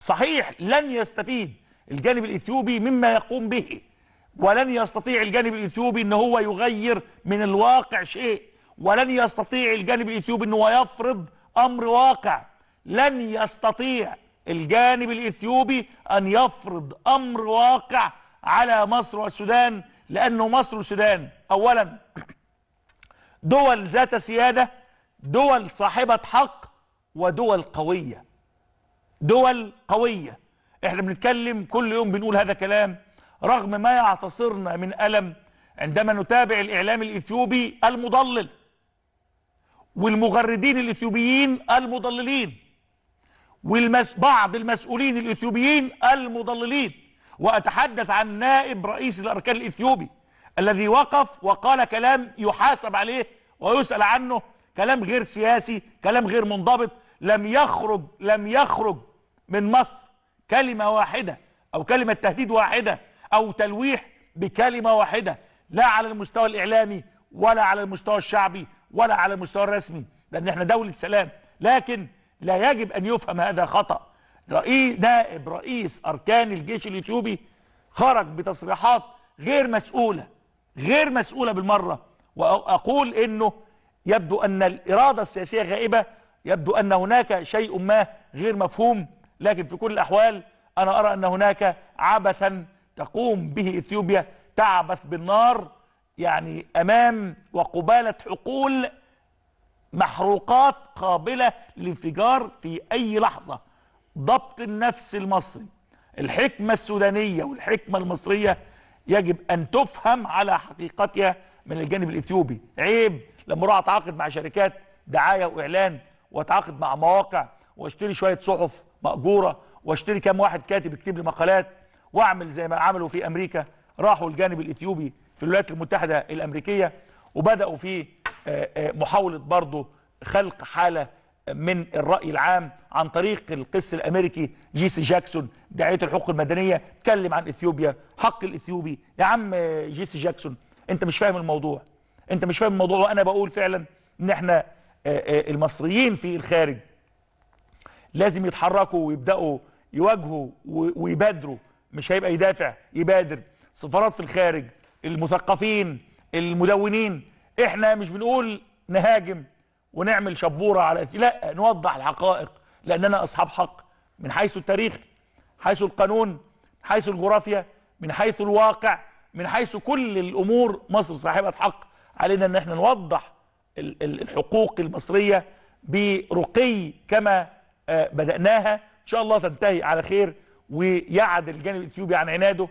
صحيح لن يستفيد الجانب الإثيوبي مما يقوم به، ولن يستطيع الجانب الإثيوبي أنه هو يغير من الواقع شيء، ولن يستطيع الجانب الإثيوبي أنه يفرض أمر واقع، لن يستطيع الجانب الإثيوبي أن يفرض أمر واقع على مصر والسودان، لأنه مصر والسودان أولا دول ذات سيادة، دول صاحبة حق، ودول قوية، دول قوية. احنا بنتكلم كل يوم بنقول هذا كلام رغم ما يعتصرنا من ألم عندما نتابع الإعلام الإثيوبي المضلل والمغردين الإثيوبيين المضللين وبعض المسؤولين الإثيوبيين المضللين. وأتحدث عن نائب رئيس الأركان الإثيوبي الذي وقف وقال كلام يحاسب عليه ويسأل عنه، كلام غير سياسي، كلام غير منضبط، لم يخرج من مصر كلمة واحدة أو كلمة تهديد واحدة أو تلويح بكلمة واحدة، لا على المستوى الإعلامي ولا على المستوى الشعبي ولا على المستوى الرسمي، لأن احنا دولة سلام. لكن لا يجب أن يفهم هذا خطأ. نائب رئيس أركان الجيش الإثيوبي خرج بتصريحات غير مسؤولة بالمرة. وأقول إنه يبدو أن الإرادة السياسية غائبة، يبدو أن هناك شيء ما غير مفهوم، لكن في كل الأحوال أنا أرى أن هناك عبثا تقوم به إثيوبيا، تعبث بالنار يعني أمام وقبالة حقول محروقات قابلة للانفجار في أي لحظة. ضبط النفس المصري، الحكمة السودانية والحكمة المصرية يجب أن تفهم على حقيقتها من الجانب الإثيوبي. عيب لما اروح اتعاقد مع شركات دعايه واعلان، واتعاقد مع مواقع، واشتري شويه صحف ماجوره، واشتري كام واحد كاتب يكتب لي مقالات، واعمل زي ما عملوا في امريكا. راحوا الجانب الاثيوبي في الولايات المتحده الامريكيه وبداوا في محاوله برضه خلق حاله من الراي العام عن طريق القس الامريكي جيسي جاكسون، داعيه الحقوق المدنيه، اتكلم عن اثيوبيا، حق الاثيوبي. يا عم جيسي جاكسون انت مش فاهم الموضوع، انت مش فاهم الموضوع. وانا بقول فعلا ان احنا المصريين في الخارج لازم يتحركوا ويبداوا يواجهوا ويبادروا، مش هيبقى يدافع، يبادر. سفارات في الخارج، المثقفين، المدونين، احنا مش بنقول نهاجم ونعمل شبوره على لا، نوضح الحقائق، لاننا اصحاب حق من حيث التاريخ، حيث القانون، من حيث الجغرافيا، من حيث الواقع، من حيث كل الامور. مصر صاحبه حق، علينا ان احنا نوضح الحقوق المصرية برقي كما بدأناها. ان شاء الله تنتهي على خير ويعد الجانب الإثيوبي عن عناده.